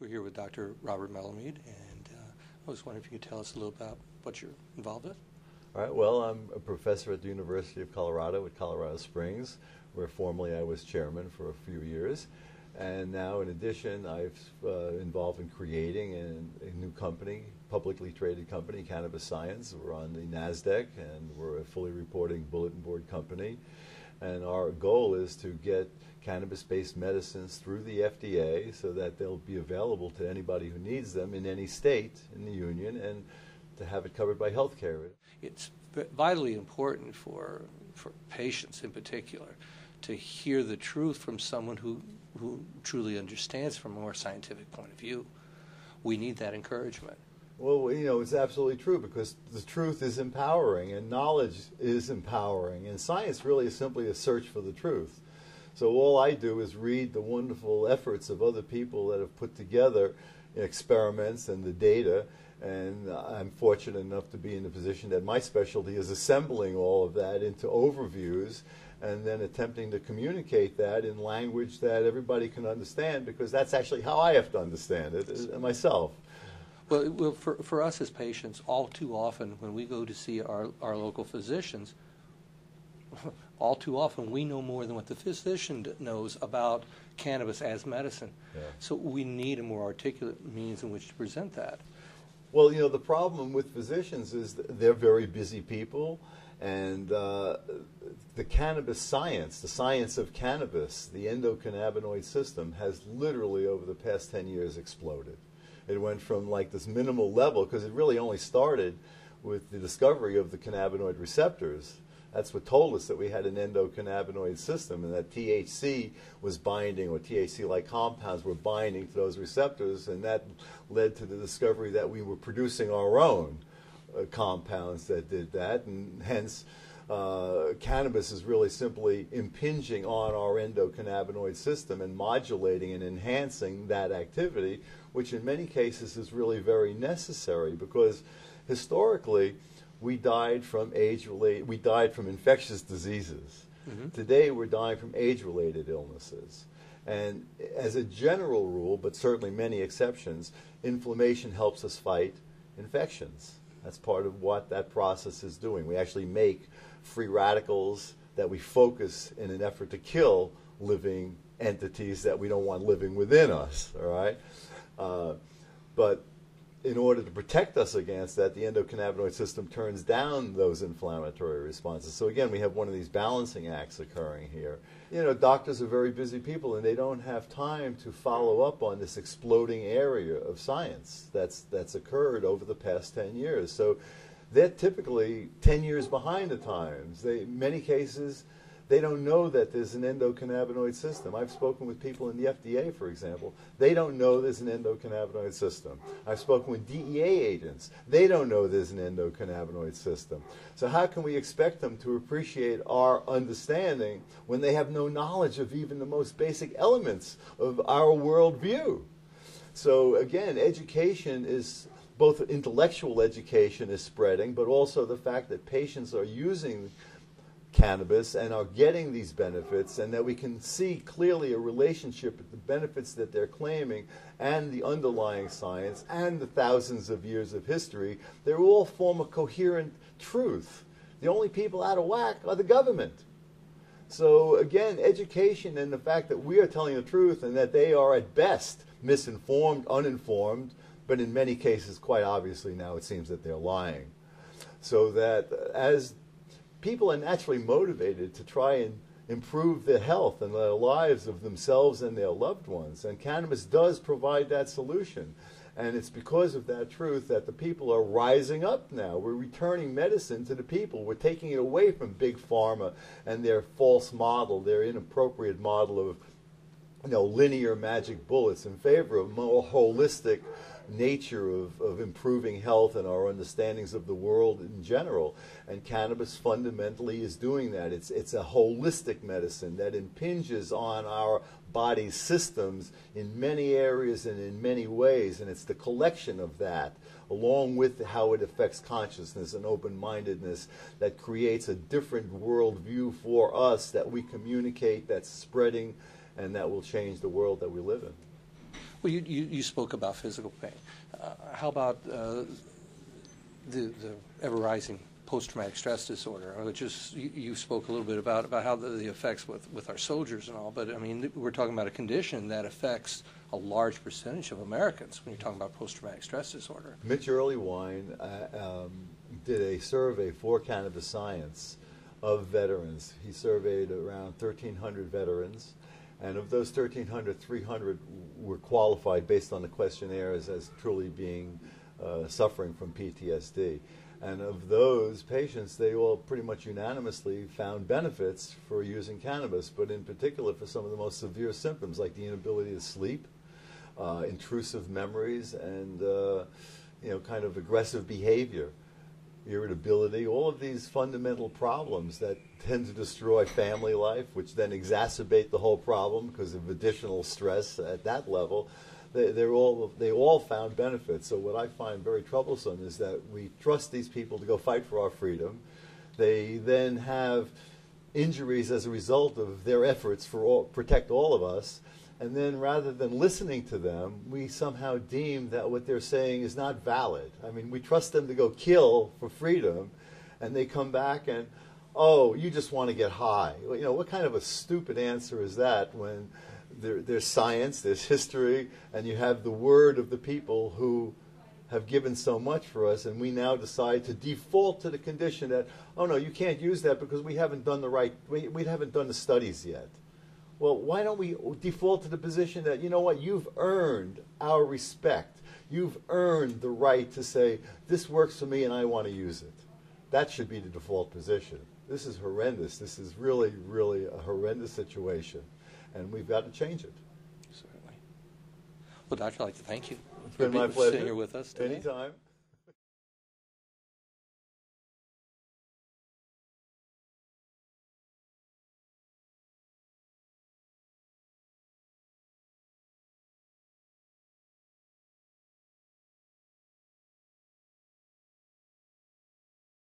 We're here with Dr. Robert Melamede, and I was wondering if you could tell us a little about what you're involved with. All right, well, I'm a professor at the University of Colorado at Colorado Springs, where formerly I was chairman for a few years. And now, in addition, I've involved in creating a new company, publicly traded company, Cannabis Science. We're on the NASDAQ, and we're a fully reporting bulletin board company. And our goal is to get cannabis-based medicines through the FDA so that they'll be available to anybody who needs them in any state in the union, and to have it covered by health care. It's vitally important for patients in particular to hear the truth from someone who truly understands from a more scientific point of view. We need that encouragement. Well, you know, it's absolutely true, because the truth is empowering and knowledge is empowering, and science really is simply a search for the truth. So all I do is read the wonderful efforts of other people that have put together experiments and the data, and I'm fortunate enough to be in the position that my specialty is assembling all of that into overviews and then attempting to communicate that in language that everybody can understand, because that's actually how I have to understand it myself. Well, for us as patients, all too often when we go to see our local physicians, all too often we know more than what the physician knows about cannabis as medicine. Yeah. So we need a more articulate means in which to present that. Well, you know, the problem with physicians is they're very busy people, and the cannabis science, the science of cannabis, the endocannabinoid system, has literally over the past 10 years exploded. It went from like this minimal level, because it really only started with the discovery of the cannabinoid receptors. That's what told us that we had an endocannabinoid system, and that THC was binding, or THC-like compounds were binding to those receptors, and that led to the discovery that we were producing our own compounds that did that, and hence cannabis is really simply impinging on our endocannabinoid system and modulating and enhancing that activity, which in many cases is really very necessary, because historically, we died from infectious diseases. Mm-hmm. Today we're dying from age-related illnesses. And as a general rule, but certainly many exceptions, inflammation helps us fight infections. That's part of what that process is doing. We actually make free radicals that we focus in an effort to kill living entities that we don't want living within us, all right? But in order to protect us against that, the endocannabinoid system turns down those inflammatory responses. So again, we have one of these balancing acts occurring here. You know, doctors are very busy people, and they don't have time to follow up on this exploding area of science that's occurred over the past 10 years. So they're typically 10 years behind the times. In many cases, they don't know that there's an endocannabinoid system. I've spoken with people in the FDA, for example. They don't know there's an endocannabinoid system. I've spoken with DEA agents. They don't know there's an endocannabinoid system. So how can we expect them to appreciate our understanding when they have no knowledge of even the most basic elements of our worldview? So again, education is both intellectual education is spreading, but also the fact that patients are using cannabis and are getting these benefits, and that we can see clearly a relationship with the benefits that they're claiming and the underlying science and the thousands of years of history. They all form a coherent truth. The only people out of whack are the government. So again, education and the fact that we are telling the truth and that they are at best misinformed, uninformed, but in many cases quite obviously now it seems that they're lying. So that as people are naturally motivated to try and improve the health and the lives of themselves and their loved ones. And cannabis does provide that solution. And it's because of that truth that the people are rising up now. We're returning medicine to the people. We're taking it away from big pharma and their false model, their inappropriate model of, you know, linear magic bullets, in favor of more holistic nature of improving health and our understandings of the world in general. And cannabis fundamentally is doing that. It's a holistic medicine that impinges on our body's systems in many areas and in many ways, and it's the collection of that, along with how it affects consciousness and open-mindedness, that creates a different worldview for us that we communicate, that's spreading, and that will change the world that we live in. Well, you spoke about physical pain. How about the ever-rising post-traumatic stress disorder, which is, you spoke a little bit about how the effects with our soldiers and all, but I mean, we're talking about a condition that affects a large percentage of Americans when you're talking about post-traumatic stress disorder. Mitch Earlywine did a survey for Cannabis Science of veterans. He surveyed around 1,300 veterans, and of those 1,300, 300 were qualified based on the questionnaires as truly being suffering from PTSD. And of those patients, they all pretty much unanimously found benefits for using cannabis, but in particular for some of the most severe symptoms, like the inability to sleep, intrusive memories, and kind of aggressive behavior, irritability, all of these fundamental problems that tend to destroy family life, which then exacerbate the whole problem because of additional stress at that level. They all found benefits. So what I find very troublesome is that we trust these people to go fight for our freedom. They then have injuries as a result of their efforts protect all of us. And then rather than listening to them, we somehow deem that what they're saying is not valid. I mean, we trust them to go kill for freedom, and they come back and, oh, you just want to get high. You know, what kind of a stupid answer is that when there's science, there's history, and you have the word of the people who have given so much for us, and we now decide to default to the condition that, oh no, you can't use that because we haven't done the we haven't done the studies yet. Well, why don't we default to the position that, you know what, you've earned our respect. You've earned the right to say, this works for me and I want to use it. That should be the default position. This is horrendous. This is really, really a horrendous situation. And we've got to change it. Certainly. Well, Doctor, I'd like to thank you. It's been my pleasure. Sitting here with us today. Anytime.